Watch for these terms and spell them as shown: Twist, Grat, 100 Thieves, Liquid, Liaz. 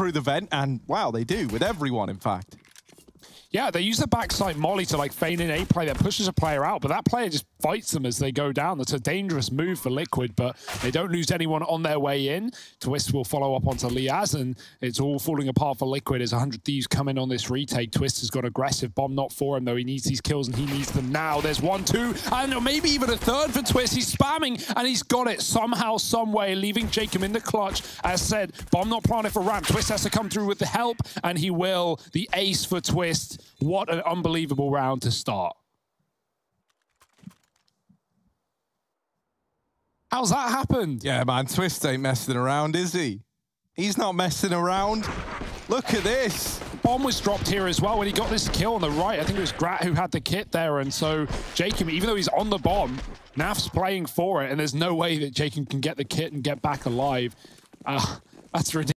through the vent, and wow, they do with everyone, in fact. Yeah, they use the backside molly to like feign in a play that pushes a player out, but that player just fights them as they go down. That's a dangerous move for Liquid, but they don't lose anyone on their way in. Twist will follow up onto Liaz, and it's all falling apart for Liquid as 100 Thieves come in on this retake. Twist has got aggressive bomb, not for him though. He needs these kills and he needs them now. There's one, two, and maybe even a third for Twist. He's spamming and he's got it somehow, some way, leaving Jacob in the clutch. As said, bomb not planted for ramp. Twist has to come through with the help, and he will. The ace for Twist. What an unbelievable round to start. How's that happened? Yeah, man, Twist ain't messing around, is he? He's not messing around. Look at this. Bomb was dropped here as well when he got this kill on the right. I think it was Grat who had the kit there. And so Jacob, even though he's on the bomb, Naf's playing for it. And there's no way that Jacob can get the kit and get back alive. That's ridiculous.